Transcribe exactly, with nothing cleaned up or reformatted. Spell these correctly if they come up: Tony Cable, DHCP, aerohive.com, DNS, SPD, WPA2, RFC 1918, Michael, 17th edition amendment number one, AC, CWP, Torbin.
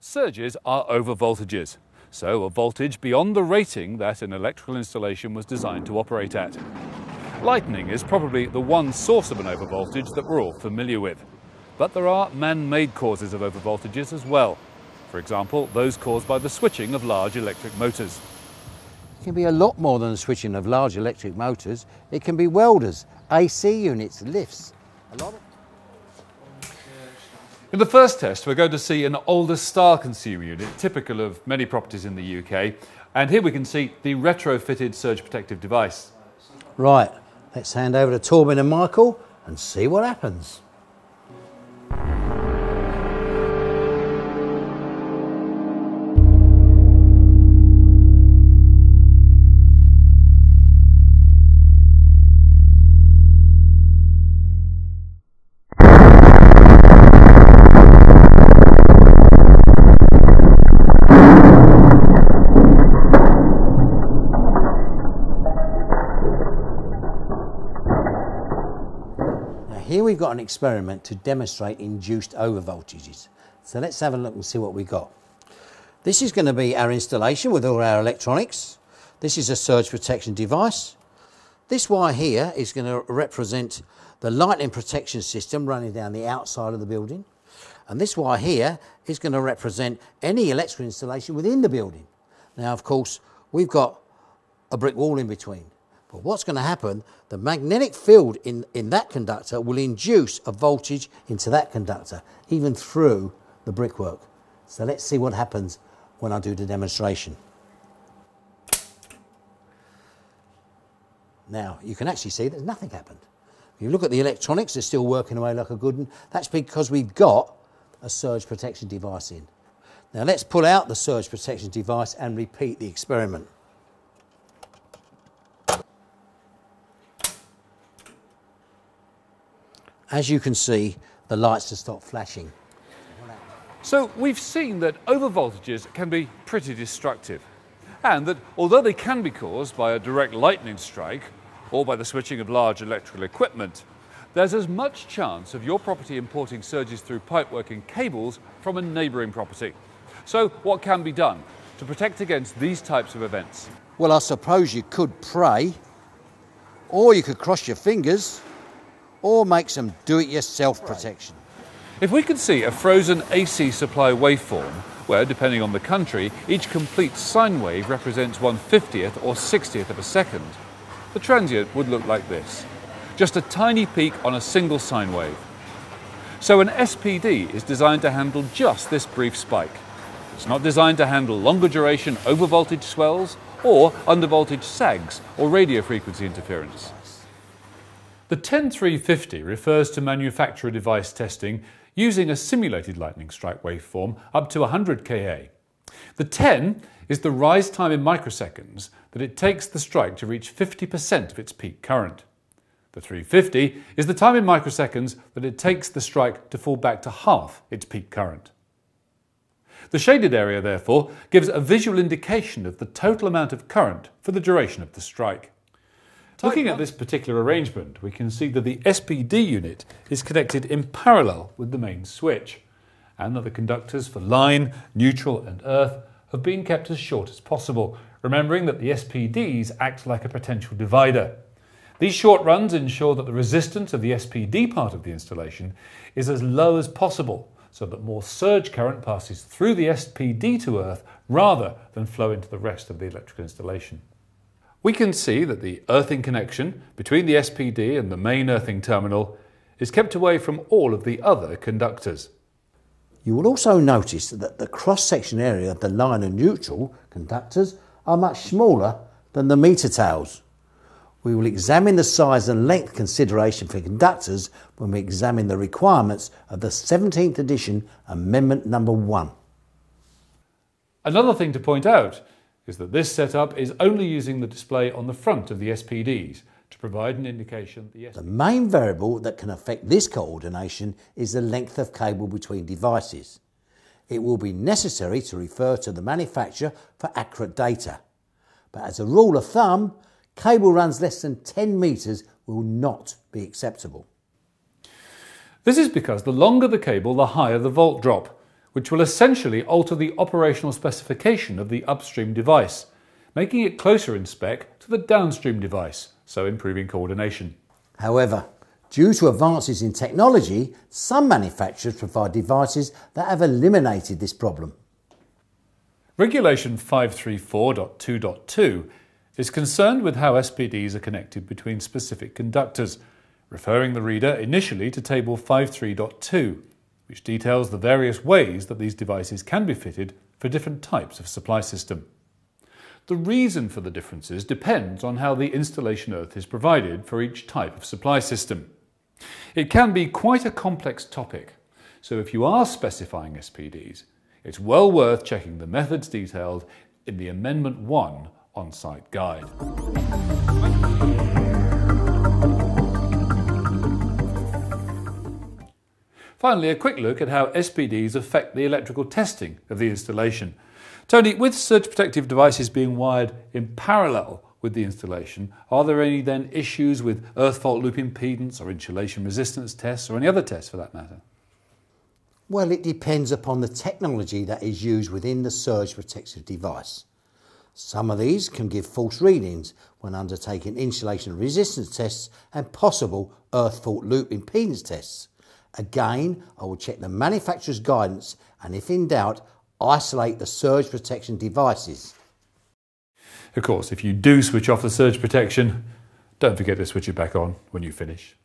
Surges are over voltages, so a voltage beyond the rating that an electrical installation was designed to operate at. Lightning is probably the one source of an overvoltage that we're all familiar with. But there are man-made causes of overvoltages as well. For example, those caused by the switching of large electric motors. It can be a lot more than the switching of large electric motors. It can be welders, A C units, lifts. A lot of... In the first test, we're going to see an older style consumer unit, typical of many properties in the U K. And here we can see the retrofitted surge protective device. Right, let's hand over to Torbin and Michael and see what happens. Here we've got an experiment to demonstrate induced overvoltages. So let's have a look and see what we've got. This is going to be our installation with all our electronics. This is a surge protection device. This wire here is going to represent the lightning protection system running down the outside of the building. And this wire here is going to represent any electrical installation within the building. Now, of course, we've got a brick wall in between. But what's going to happen, the magnetic field in, in that conductor will induce a voltage into that conductor, even through the brickwork. So let's see what happens when I do the demonstration. Now, you can actually see that nothing happened. If you look at the electronics, they're still working away like a good one. That's because we've got a surge protection device in. Now, let's pull out the surge protection device and repeat the experiment. As you can see, the lights have stopped flashing. So we've seen that overvoltages can be pretty destructive, and that although they can be caused by a direct lightning strike or by the switching of large electrical equipment, there's as much chance of your property importing surges through pipework and cables from a neighbouring property. So what can be done to protect against these types of events? Well, I suppose you could pray, or you could cross your fingers, or make some do-it-yourself protection. If we could see a frozen A C supply waveform, where, depending on the country, each complete sine wave represents one fiftieth or sixtieth of a second, the transient would look like this. Just a tiny peak on a single sine wave. So an S P D is designed to handle just this brief spike. It's not designed to handle longer duration overvoltage swells or undervoltage sags or radio frequency interference. The ten three fifty refers to manufacturer device testing using a simulated lightning strike waveform up to one hundred k A. The ten is the rise time in microseconds that it takes the strike to reach fifty percent of its peak current. The three fifty is the time in microseconds that it takes the strike to fall back to half its peak current. The shaded area, therefore, gives a visual indication of the total amount of current for the duration of the strike. Looking at this particular arrangement, we can see that the S P D unit is connected in parallel with the main switch, and that the conductors for line, neutral and earth have been kept as short as possible, remembering that the S P Ds act like a potential divider. These short runs ensure that the resistance of the S P D part of the installation is as low as possible, so that more surge current passes through the S P D to earth rather than flow into the rest of the electrical installation. We can see that the earthing connection between the S P D and the main earthing terminal is kept away from all of the other conductors. You will also notice that the cross-section area of the line and neutral conductors are much smaller than the meter tails. We will examine the size and length consideration for conductors when we examine the requirements of the seventeenth edition amendment number one. Another thing to point out is that this setup is only using the display on the front of the S P Ds to provide an indication. The, the main variable that can affect this coordination is the length of cable between devices. It will be necessary to refer to the manufacturer for accurate data. But as a rule of thumb, cable runs less than ten metres will not be acceptable. This is because the longer the cable, the higher the volt drop, which will essentially alter the operational specification of the upstream device, making it closer in spec to the downstream device, so improving coordination. However, due to advances in technology, some manufacturers provide devices that have eliminated this problem. Regulation five three four point two point two is concerned with how S P Ds are connected between specific conductors, referring the reader initially to Table five three point two, which details the various ways that these devices can be fitted for different types of supply system. The reason for the differences depends on how the installation earth is provided for each type of supply system. It can be quite a complex topic, so if you are specifying S P Ds, it's well worth checking the methods detailed in the Amendment one on-site guide. Finally, a quick look at how S P Ds affect the electrical testing of the installation. Tony, with surge protective devices being wired in parallel with the installation, are there any then issues with earth fault loop impedance or insulation resistance tests or any other tests for that matter? Well, it depends upon the technology that is used within the surge protective device. Some of these can give false readings when undertaking insulation resistance tests and possible earth fault loop impedance tests. Again, I will check the manufacturer's guidance and, if in doubt, isolate the surge protection devices. Of course, if you do switch off the surge protection, don't forget to switch it back on when you finish.